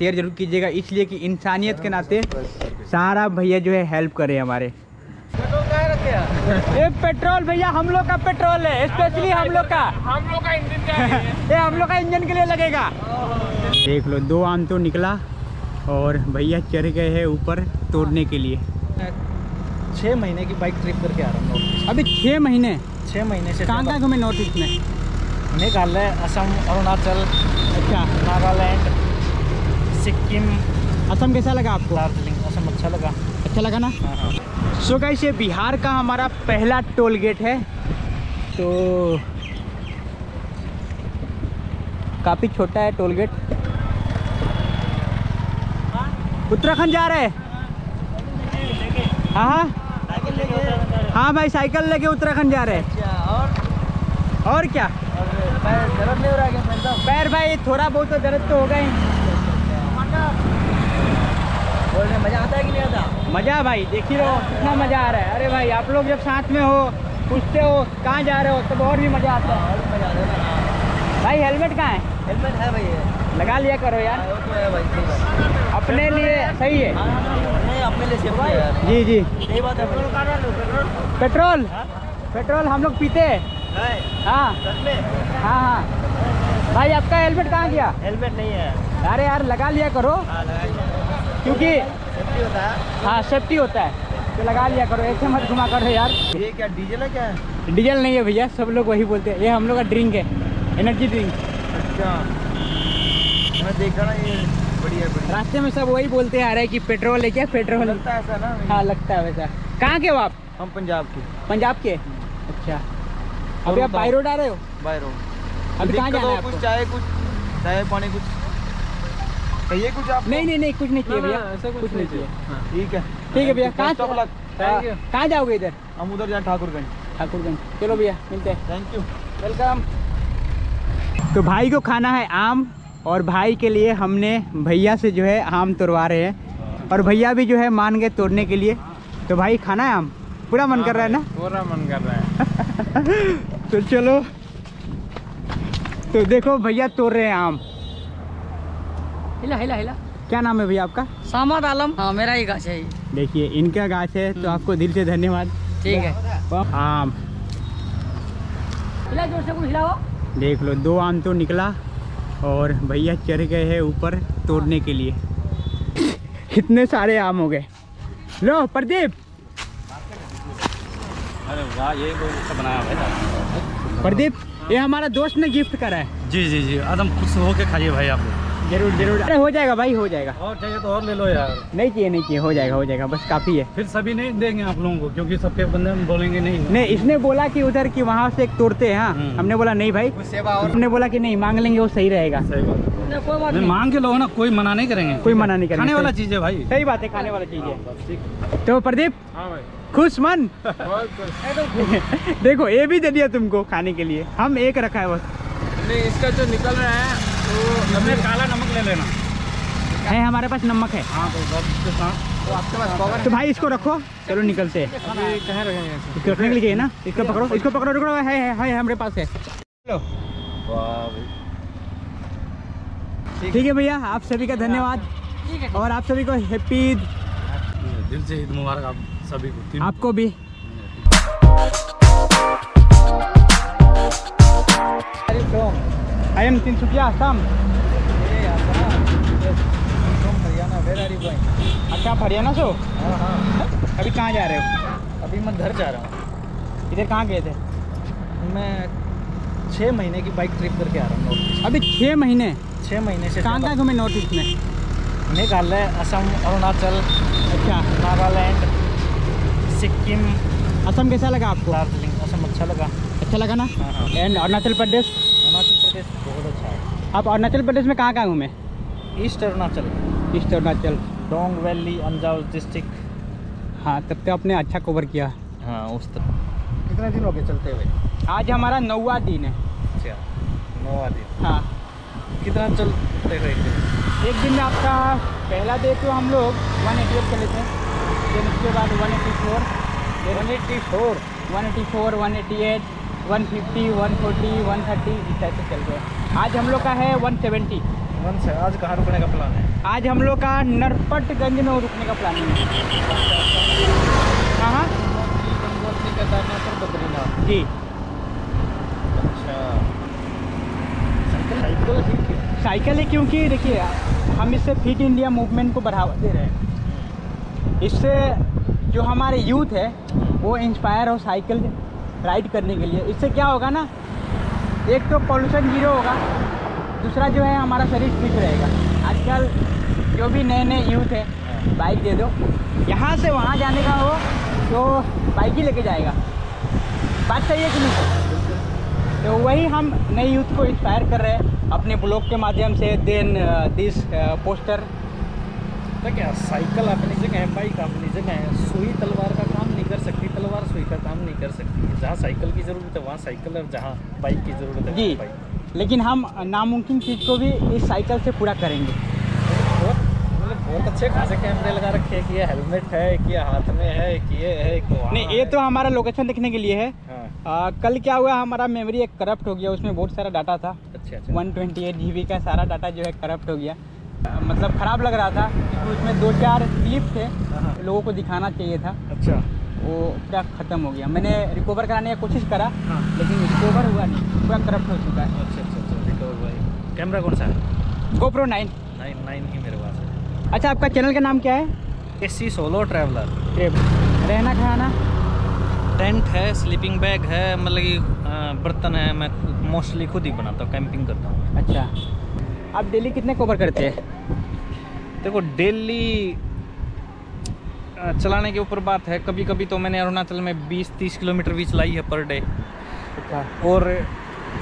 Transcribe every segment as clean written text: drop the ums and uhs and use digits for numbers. Share जरूर कीजिएगा, इसलिए कि इंसानियत के नाते सारा भैया जो है हेल्प करे हमारे। ये पेट्रोल भैया हम लोग का पेट्रोल है, स्पेशली हम लोग का इंजन का ये हम लोग का इंजन के लिए लगेगा। देख लो दो आम तो निकला और भैया चढ़ गए हैं ऊपर तोड़ने के लिए। 6 महीने की बाइक ट्रिप करके आ रहा हूँ अभी। 6 महीने? 6 महीने से कहाँ घूमे? नॉर्थ ईस्ट में, मेघालय, असम, अरुणाचल, अच्छा, नागालैंड, सिक्किम। असम कैसा लगा आपको? दार्जिलिंग असम अच्छा लगा। अच्छा लगा ना। सो गाइस ये बिहार का हमारा पहला टोल गेट है, तो काफ़ी छोटा है टोल गेट। उत्तराखंड जा रहे हैं? हाँ हाँ भाई, साइकिल लेके उत्तराखंड जा रहे हैं। और क्या पैर भाई थोड़ा बहुत तो दर्द तो होगा ही। मज़ा आता है कि नहीं आता? मज़ा भाई देखिए रहो कितना मज़ा आ रहा है। अरे भाई आप लोग जब साथ में हो, पूछते हो कहाँ जा रहे हो, तब तो और भी मज़ा आता है। भाई हेलमेट कहाँ है? हेलमेट है भाई, लगा लिया करो यार। तो है भाई अपने लिए सही है। नहीं अपने लिए सेफ है। जी जी सही बात है। पेट्रोल पेट्रोल हम लोग पीते हैं। हाँ हाँ भाई आपका हेलमेट कहाँ गया? हेलमेट नहीं है। अरे यार लगा लिया करो, क्योंकि सेफ्टी होता है। हाँ सेफ्टी होता है तो लगा लिया करो, ऐसे मत घुमा करो यार। ये क्या डीजल है? क्या है? डीजल नहीं है भैया, सब लोग वही बोलते हैं। ये हम लोग का ड्रिंक है, एनर्जी ड्रिंक। अच्छा मैं देखा ना, ये बढ़िया बढ़िया। रास्ते में सब वही बोलते आ रहे हैं कि पेट्रोल है क्या? पेट्रोल लगता है ऐसा ना? हाँ लगता है वैसा। कहाँ के हो आप? हम पंजाब के। पंजाब के, अच्छा। अभी आप बाई रोड आ रहे हो? By road. अभी कहाँ जाना है आपको? कुछ चाय पानी कुछ चाहिए? कुछ आप? नहीं नहीं नहीं कुछ नहीं चाहिए भैया, ऐसा कुछ नहीं चाहिए। ठीक है ठीक है भैया। कहाँ जाओगे इधर? हम उधर जाए ठाकुरगंज। ठाकुरगंज चलो भैया मिलते हैं। Thank you, welcome. तो भाई को खाना है आम, और भाई के लिए हमने भैया से जो है आम तोड़वा रहे हैं, और भैया भी जो है मान गए तोड़ने के लिए। तो भाई खाना है आम? पूरा मन कर रहा है ना? पूरा मन कर रहा है। तो चलो, तो देखो भैया तोड़ रहे हैं आम। हिला हिला हिला। क्या नाम है भैया आपका? सामाद आलम। हाँ मेरा ही गाछ है। देखिए इनका गाछ है, तो आपको दिल से धन्यवाद। ठीक है। आम हिला, जोर से कुछ हिलाओ। देख लो दो आम तो निकला और भैया चढ़ गए हैं ऊपर तोड़ने के लिए। इतने सारे आम हो गए। लो प्रदीप। अरे वाह, ये तो बनाया भाई प्रदीप, ये हमारा दोस्त ने गिफ्ट करा है। जी जी जी, एकदम खुश होके खाइए भाई आप लोग। जरूर जरूर। अरे हो जाएगा भाई, हो जाएगा। और चाहिए तो और ले लो यार। नहीं चाहिए नहीं चाहिए, हो जाएगा हो जाएगा, बस काफ़ी है। फिर सभी नहीं देंगे आप लोगों को, क्योंकि सबके बंदे हम बोलेंगे नहीं। नहीं इसने बोला कि उधर की वहाँ से एक तोड़ते हैं। हाँ हमने बोला नहीं भाई, हमने बोला कि नहीं मांग लेंगे, वो सही रहेगा। सही बात है, मांग के लो ना, कोई मना नहीं करेंगे। कोई मना नहीं करेंगे, खाने वाला चीज़ है भाई। सही बात है, खाने वाला चीज़ है। तो प्रदीप खुश मन। देखो ये भी दे दिया तुमको खाने के लिए, हम एक रखा है बस। नहीं इसका जो निकल रहा है तो हमें काला नमक ले लेना है, हमारे पास नमक है। हाँ तो आपके पास। तो भाई इसको रखो, चलो निकलते हैं। कहाँ रखेंगे? रखने के लिए ना, इसको पकड़ो इसको पकड़ो। रुको है हमारे पास है। चलो ठीक है भैया, आप सभी का धन्यवाद, और आप सभी को हैप्पी ईद। दिल से ईद मुबारक आप सभी को। आपको भी। I am Tinsukia, Assam. अच्छा आप हरियाणा से हो? अभी कहाँ जा रहे हो? अभी मैं घर जा रहा हूँ। इधर कहाँ गए थे? मैं 6 महीने की बाइक ट्रिप करके आ रहा हूँ अभी। 6 महीने? 6 महीने से। कहाँ कहाँ घूमे नॉर्थ ईस्ट में? मेघालय, असम, अरुणाचल, अच्छा, नागालैंड, सिक्किम। असम कैसा लगा आपको? दार्जिलिंग असम अच्छा लगा। अच्छा लगा ना। एंड अरुणाचल प्रदेश? अरुणाचल प्रदेश बहुत अच्छा है। आप अरुणाचल प्रदेश में कहाँ कहाँ घूमे? East Arunachal. East Arunachal, Dong valley, Anjaw district. हाँ तब तो आपने अच्छा कवर किया। हाँ उस तरफ। कितने दिन हो गए चलते हुए? आज हमारा 9वां दिन है। अच्छा 9वां दिन। हाँ कितना चलते हुए? एक दिन में आपका पहला डे तो हम लोग 188 कर लेते हैं, फिर उसके बाद 184, 188, 150, 140, 130 इस तरह से चल गए। आज हम लोग का है 170। मन से। आज कहाँ रुकने का प्लान है? आज हम लोग का नरपतगंज में रुकने का प्लान है। कहाँ? केदारनाथ और बद्रीनाथ। जी अच्छा। साइकिल है क्योंकि देखिए हम इससे फिट इंडिया मूवमेंट को बढ़ावा दे रहे हैं। इससे जो हमारे यूथ है वो इंस्पायर हो साइकिल राइड करने के लिए। इससे क्या होगा ना, एक तो पॉल्यूशन जीरो होगा, दूसरा जो है हमारा शरीर फिट रहेगा। आजकल जो भी नए नए यूथ है बाइक दे दो, यहाँ से वहाँ जाने का हो तो बाइक ही लेके जाएगा। बात सही है कि नहीं? तो वही हम नए यूथ को इंस्पायर कर रहे हैं अपने ब्लॉग के माध्यम से, देन दिस पोस्टर। तो क्या साइकिल अपनी जगह है, बाइक अपनी जगह है। सुई तलवार का काम नहीं कर सकती, तलवार सुई का काम नहीं कर सकती। जहाँ साइकिल की ज़रूरत है वहाँ साइकिल, और जहाँ बाइक की ज़रूरत है जी बाइक। लेकिन हम नामुमकिन चीज़ को भी इस साइकिल से पूरा करेंगे। बहुत अच्छे खासे कैमरे लगा रखे हैं कि ये हेलमेट है, कि ये हाथ में है, कि ये है, कि नहीं ये है। तो हमारा लोकेशन देखने के लिए है। हाँ। कल क्या हुआ, हमारा मेमोरी एक करप्ट हो गया, उसमें बहुत सारा डाटा था। अच्छा। 128 GB का सारा डाटा जो है करप्ट हो गया। मतलब ख़राब लग रहा था क्योंकि उसमें 2-4 क्लिप थे, लोगों को दिखाना चाहिए था। अच्छा। वो पूरा ख़त्म हो गया। मैंने रिकवर कराने की कोशिश करा लेकिन रिकवर हुआ नहीं, पूरा करप्ट हो चुका है। अच्छा अच्छा, रिकवर हुआ। कैमरा कौन सा है? GoPro 9 ही मेरे पास है। अच्छा, आपका चैनल का नाम क्या है? AC solo traveller. रहना खाना? टेंट है, स्लीपिंग बैग है, मतलब कि बर्तन है। मैं मोस्टली खुद ही बनाता हूँ, कैंपिंग करता हूँ। अच्छा, आप डेली कितने कवर करते हैं? देखो डेली चलाने के ऊपर बात है। कभी कभी तो मैंने अरुणाचल में 20-30 किलोमीटर भी चलाई है पर डे। अच्छा। और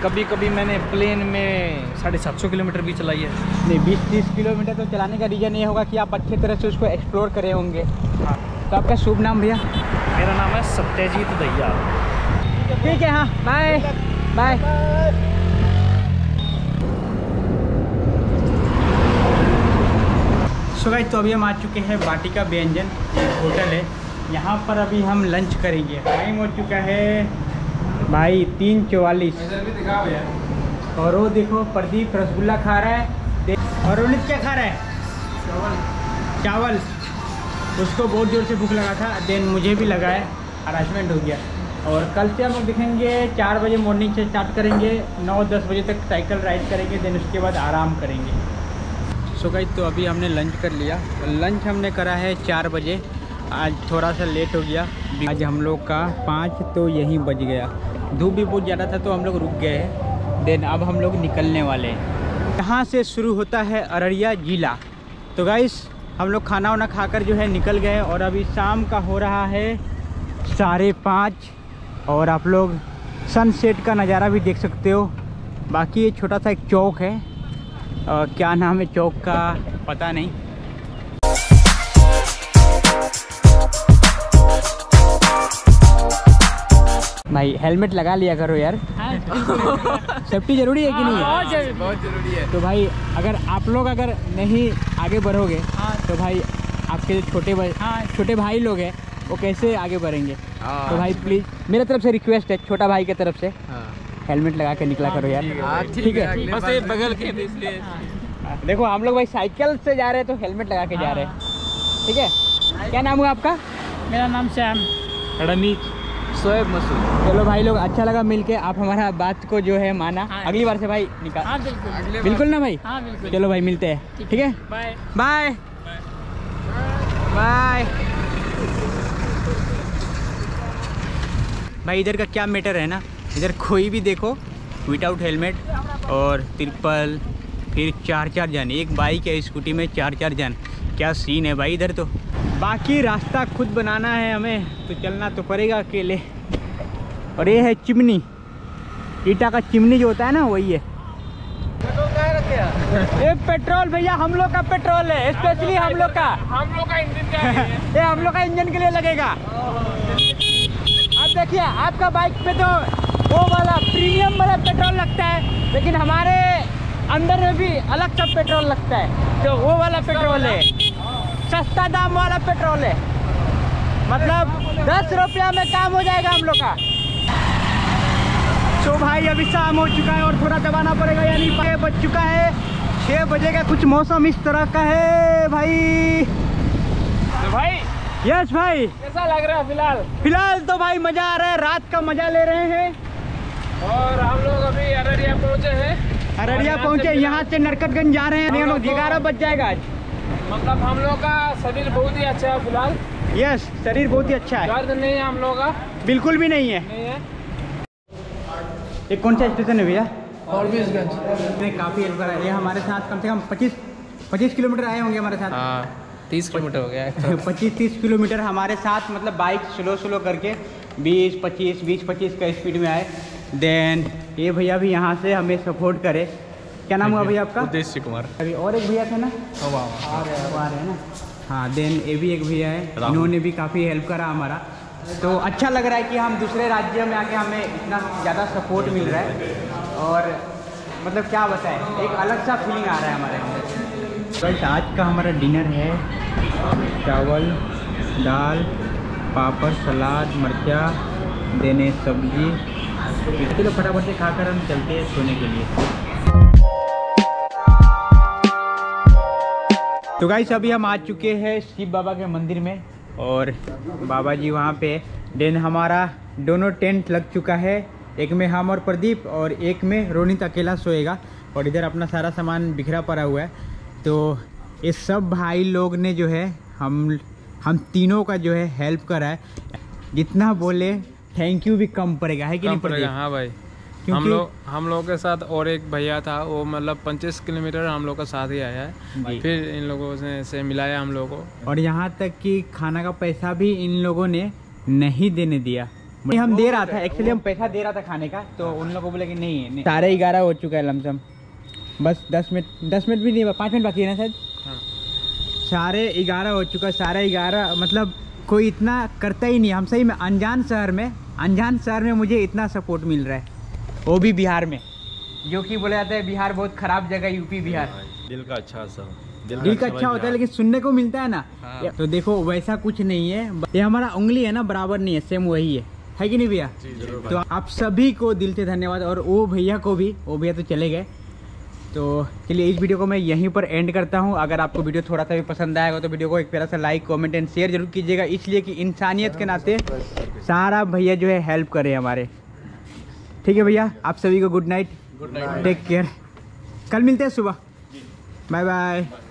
कभी कभी मैंने प्लेन में 750 किलोमीटर भी चलाई है। नहीं, 20-30 किलोमीटर तो चलाने का रीज़न ये होगा कि आप अच्छे तरह से उसको एक्सप्लोर करे होंगे। हाँ। तो आपका शुभ नाम भैया? मेरा नाम है सत्यजीत दहिया। ठीक है। हाँ, बाय बाय। सो गाइस, तो अभी हम आ चुके हैं वाटिका व्यंजन होटल है, यहाँ पर अभी हम लंच करेंगे। टाइम हो चुका है भाई 3:44। और वो देखो प्रदीप रसगुल्ला खा रहा है और रोनित क्या खा रहा है? चावल। उसको बहुत जोर से भूख लगा था, देन मुझे भी लगा है, अरेंजमेंट हो गया। और कल से हम लोग दिखेंगे 4 बजे मॉर्निंग से स्टार्ट करेंगे, 9-10 बजे तक साइकिल राइड करेंगे, देन उसके बाद आराम करेंगे। सो गाइस, तो अभी हमने लंच कर लिया। लंच हमने करा है 4 बजे। आज थोड़ा सा लेट हो गया, आज हम लोग का 5 तो यहीं बज गया। धूप भी बहुत ज़्यादा था तो हम लोग रुक गए हैं, देन अब हम लोग निकलने वाले हैं। यहाँ से शुरू होता है अररिया ज़िला। तो गाइस, हम लोग खाना वाना खाकर जो है निकल गए और अभी शाम का हो रहा है 5:30 और आप लोग सनसेट का नज़ारा भी देख सकते हो। बाकी ये छोटा सा एक चौक है, क्या नाम है चौक का पता नहीं। भाई हेलमेट लगा लिया करो यार, सेफ्टी जरूरी है कि नहीं? बहुत जरूरी है। तो भाई अगर आप लोग अगर नहीं आगे बढ़ोगे तो भाई आपके जो छोटे भाई लोग हैं वो कैसे आगे बढ़ेंगे? तो भाई प्लीज़ मेरे तरफ से रिक्वेस्ट है, छोटा भाई के तरफ से हेलमेट लगा के निकला करो यार। ठीक है, बस ये बगल के इसलिए देखो हम लोग भाई साइकिल से जा रहे हैं तो हेलमेट लगा के जा रहे हैं। ठीक है, क्या नाम हुआ आपका? मेरा नाम श्याम रमीज सोएब मसूद। चलो भाई लोग, अच्छा लगा मिलके, आप हमारा बात को जो है माना। हाँ, अगली बार से भाई निकाल। हाँ, बिल्कुल ना भाई। हाँ, बिल्कुल। चलो भाई मिलते हैं, ठीक है, बाय बाय बाय। भाई इधर का क्या मैटर है ना, इधर कोई भी देखो विदाउट हेलमेट और तिरपल, फिर 4-4 जान। एक बाइक या स्कूटी में 4-4 जान, क्या सीन है भाई इधर। तो बाकी रास्ता खुद बनाना है हमें, तो चलना तो पड़ेगा अकेले। और ये है चिमनी, ईटा का चिमनी जो होता है ना, वही है। पेट्रोल कहाँ रखे यार? ये पेट्रोल भैया हम लोग का पेट्रोल है, स्पेशली हम लोग का, इंजन का है ये। हम लोग का इंजन के लिए लगेगा। आप देखिए आपका बाइक पे तो वो वाला प्रीमियम वाला पेट्रोल लगता है, लेकिन हमारे अंदर में भी अलग सा पेट्रोल लगता है, तो वो वाला पेट्रोल है, सस्ता दाम वाला पेट्रोल है। मतलब 10 रुपया में काम हो जाएगा हम लोग का। तो भाई अभी शाम हो चुका है और थोड़ा दबाना पड़ेगा, यानी बज चुका है 6 बजे का कुछ मौसम इस तरह का है भाई। तो भाई यस भाई कैसा लग रहा है फिलहाल? फिलहाल तो भाई मजा आ रहा है, रात का मजा ले रहे हैं। और हम लोग अभी अररिया पहुंचे हैं, अररिया पहुंचे, यहाँ से नरकटगंज जा रहे हैं। हम लोग 11 बज जाएगा आज। मतलब हम लोग का शरीर बहुत ही अच्छा है फिलहाल। यस शरीर बहुत ही अच्छा है, दर्द नहीं है हम लोग का, बिल्कुल भी नहीं है। ये कौन सा स्टेशन है भैया? नहीं काफ़ी हेल्प करा है हमारे साथ, कम से कम 25 किलोमीटर आए होंगे हमारे साथ। 30 किलोमीटर हो गया, 25-30 किलोमीटर हमारे साथ। मतलब बाइक स्लो करके 20-25 का स्पीड में आए। देन ये भैया भी यहाँ से हमें सपोर्ट करे। क्या नाम हुआ भैया आपका? उदेश कुमार। अभी और एक भैया थे ना, है ना? हाँ। देन ये भी एक भैया है, इन्होंने भी काफ़ी हेल्प करा हमारा। तो अच्छा लग रहा है कि हम दूसरे राज्य में आके हमें इतना ज़्यादा सपोर्ट मिल रहा है। और मतलब क्या बताएं, एक अलग सा फीलिंग आ रहा है हमारे अंदर। बस आज का हमारा डिनर है चावल, दाल, पापड़, सलाद, मिर्चा, देने सब्जी। चलो फटाफट से खाकर हम चलते हैं सोने के लिए। तो गाइस अभी हम आ चुके हैं शिव बाबा के मंदिर में और बाबा जी वहाँ पे। देन हमारा दोनों टेंट लग चुका है, एक में हम और प्रदीप और एक में रोनित अकेला सोएगा। और इधर अपना सारा सामान बिखरा पड़ा हुआ है। तो ये सब भाई लोग ने जो है हम तीनों का जो है हेल्प करा है। जितना बोले थैंक यू भी कम पड़ेगा, है कि नहीं पड़ेगा? हाँ भाई, हम लोग के साथ और एक भैया था, वो मतलब 25 किलोमीटर हम लोग का साथ ही आया है। फिर इन लोगों से मिलाया हम लोगों को। और यहाँ तक कि खाना का पैसा भी इन लोगों ने नहीं देने दिया। हम दे रहा था एक्चुअली, हम पैसा दे रहा था खाने का, तो उन लोगों को बोला कि नहीं। 11:30 हो चुका है लमसम, बस 10 मिनट भी नहीं, 5 मिनट बाकी है ना शायद। हाँ 11:30 हो चुका, 11:30। मतलब कोई इतना करता ही नहीं। हम सही में अनजान शहर में मुझे इतना सपोर्ट मिल रहा है, वो भी बिहार में, जो कि बोला जाता है बिहार बहुत खराब जगह, यूपी बिहार। दिल का अच्छा होता है लेकिन सुनने को मिलता है ना। हाँ। तो देखो वैसा कुछ नहीं है, ये हमारा उंगली है ना बराबर नहीं है, सेम वही है कि नहीं भैया? तो आप सभी को दिल से धन्यवाद। और वो भैया को भी, वो भैया तो चले गए। तो चलिए इस वीडियो को मैं यहीं पर एंड करता हूँ। अगर आपको वीडियो थोड़ा सा भी पसंद आएगा तो वीडियो को एक प्यारा सा लाइक, कमेंट एंड शेयर जरूर कीजिएगा, इसलिए कि इंसानियत के नाते सारा भैया जो है हेल्प करे हमारे। ठीक है भैया, आप सभी को गुड नाइट, टेक केयर, कल मिलते हैं सुबह, बाय बाय।